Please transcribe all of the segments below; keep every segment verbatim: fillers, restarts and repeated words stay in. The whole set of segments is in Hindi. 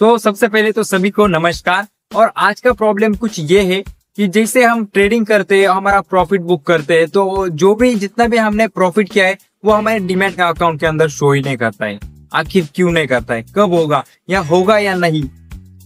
तो सबसे पहले तो सभी को नमस्कार। और आज का प्रॉब्लम कुछ ये है कि जैसे हम ट्रेडिंग करते हैं, हमारा प्रॉफिट बुक करते हैं, तो जो भी जितना भी हमने प्रॉफिट किया है वो हमारे डीमैट अकाउंट के अंदर शो ही नहीं करता है। आखिर क्यों नहीं करता है, कब होगा या होगा या नहीं,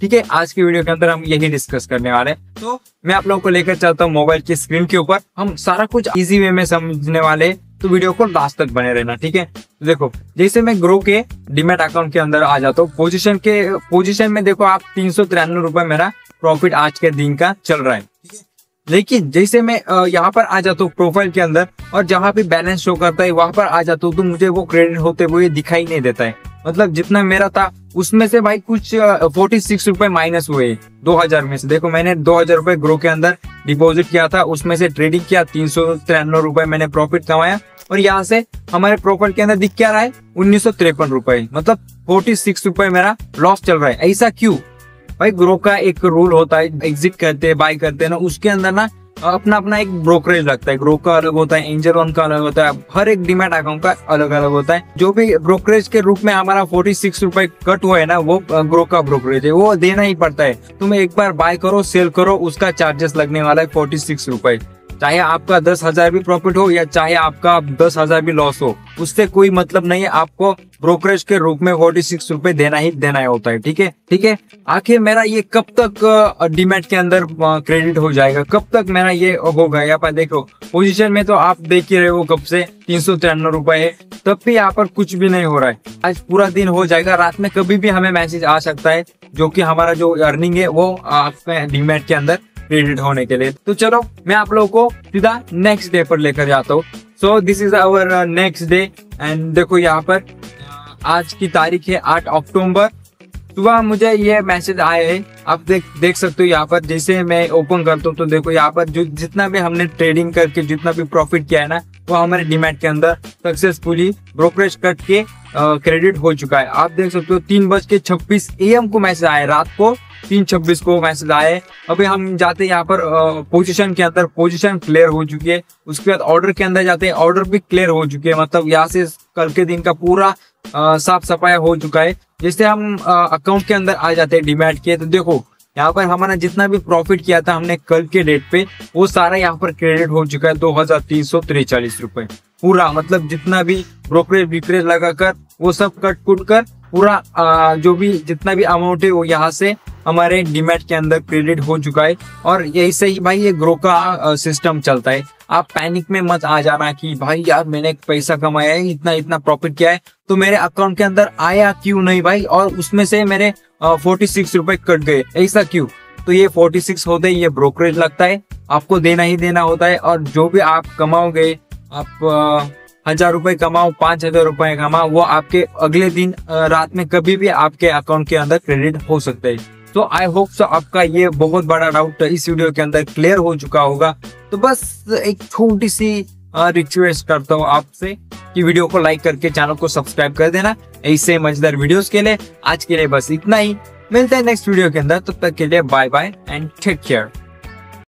ठीक है, आज की वीडियो के अंदर हम यही डिस्कस करने वाले हैं। तो मैं आप लोगों को लेकर चलता हूँ मोबाइल की स्क्रीन के ऊपर, हम सारा कुछ इजी वे में समझने वाले, तो वीडियो को लास्ट तक बने रहना, ठीक है। तो देखो, जैसे मैं ग्रो के डीमैट अकाउंट के अंदर आ जाता हूँ, पोजीशन के पोजीशन में देखो आप तीन सौ तिरानवे रुपए मेरा प्रॉफिट आज के दिन का चल रहा है, ठीक है। लेकिन जैसे मैं यहाँ पर आ जाता हूँ प्रोफाइल के अंदर, और जहाँ पे बैलेंस शो करता है वहां पर आ जाता हूँ, तो मुझे वो क्रेडिट होते हुए दिखाई नहीं देता है। मतलब जितना मेरा था उसमें से भाई कुछ फोर्टी सिक्स रुपए माइनस हुए दो हजार में से। देखो, मैंने दो हजार रुपए ग्रो के अंदर डिपॉजिट किया था, उसमें से ट्रेडिंग किया, तीन सौ तिरानवे रुपए मैंने प्रॉफिट कमाया। और यहाँ से हमारे प्रॉफिट के अंदर दिख क्या रहा है, उन्नीस सौ तिरपन रुपए, मतलब फोर्टी सिक्स रुपए मेरा लॉस चल रहा है। ऐसा क्यों भाई? ग्रो का एक रूल होता है, एग्जिट करते बाय करते हैं ना, उसके अंदर ना अपना अपना एक ब्रोकरेज लगता है। ग्रो का अलग होता है, एंजल वन का अलग होता है, हर एक डीमैट अकाउंट का अलग अलग होता है। जो भी ब्रोकरेज के रूप में हमारा फोर्टी सिक्स रुपए कट हुआ है ना, वो ग्रो का ब्रोकरेज है, वो देना ही पड़ता है। तुम्हें एक बार बाय करो सेल करो, उसका चार्जेस लगने वाला है फोर्टी सिक्स रुपए। चाहे आपका दस हजार भी प्रॉफिट हो या चाहे आपका दस हजार भी लॉस हो, उससे कोई मतलब नहीं है, आपको ब्रोकरेज के रूप में फोर्टी सिक्स रुपए देना ही देना होता है, ठीक है ठीक है। आखिर मेरा ये कब तक डीमैट के अंदर क्रेडिट हो जाएगा, कब तक मेरा ये होगा? यहाँ पर देखो पोजीशन में तो आप देख ही रहे हो कब से तीन सौ तिरानवे रुपए है, तब भी यहाँ पर कुछ भी नहीं हो रहा है। आज पूरा दिन हो जाएगा, रात में कभी भी हमें मैसेज आ सकता है, जो की हमारा जो अर्निंग है वो आपके डीमैट के अंदर क्रेडिट होने के लिए। तो चलो मैं आप लोगों को सीधा नेक्स्ट डे पर लेकर जाता हूँ। So this is our next day and देखो यहाँ पर आज की तारीख है आठ अक्टूबर। सुबह मुझे ये मैसेज आए हैं, आप देख देख सकते हो। यहाँ पर जैसे मैं ओपन करता हूँ तो देखो यहाँ पर जो जितना भी हमने ट्रेडिंग करके जितना भी प्रॉफिट किया है ना, वो हमारे डीमैट के अंदर सक्सेसफुली ब्रोकरेज कट के क्रेडिट हो चुका है। आप देख सकते हो तीन बज के छब्बीस ए एम को मैसेज आए, रात को तीन छब्बीस को मैसेज आए। अभी हम जाते हैं यहाँ पर पोजीशन के अंदर, पोजीशन क्लियर हो चुकी है। उसके बाद ऑर्डर के अंदर जाते हैं, ऑर्डर भी क्लियर हो चुके हैं। मतलब यहाँ से कल के दिन का पूरा साफ सफाया हो चुका है। जैसे हम अकाउंट के अंदर आ जाते हैं डीमैट के, तो देखो यहाँ पर हमारा जितना भी प्रॉफिट किया था हमने कल के डेट पे, वो सारा यहाँ पर क्रेडिट हो चुका है दो हजार तीन सौ तिरचालीस रुपए पूरा। मतलब जितना भी ब्रोकरेज विक्रेज लगाकर वो सब कट कुट कर पूरा आ, जो भी जितना भी अमाउंट है वो यहाँ से हमारे डीमैट के अंदर क्रेडिट हो चुका है। और यही से ही भाई ये ग्रो का सिस्टम चलता है। आप पैनिक में मत आ जाना कि भाई यार मैंने पैसा कमाया है, इतना इतना प्रॉफिट किया है, तो मेरे अकाउंट के अंदर आया क्यों नहीं भाई, और उसमें से मेरे फोर्टी सिक्स रुपए कट गए, ऐसा क्यों? तो ये फोर्टी सिक्स होते ये ब्रोकरेज लगता है, आपको देना ही देना होता है। और जो भी आप कमाओगे, आप हजार रुपए कमाओ, पांच हजार रुपए कमाओ, वो आपके अगले दिन रात में कभी भी आपके अकाउंट के अंदर क्रेडिट हो सकता है। तो आई होप सो आपका ये बहुत बड़ा डाउट इस वीडियो के अंदर क्लियर हो चुका होगा। तो बस एक छोटी सी रिक्वेस्ट करता हूँ आपसे कि वीडियो को लाइक करके चैनल को सब्सक्राइब कर देना। ऐसे मजेदार वीडियोस के लिए आज के लिए बस इतना ही, मिलते हैं नेक्स्ट वीडियो के अंदर। तब तक के लिए bye bye and take care.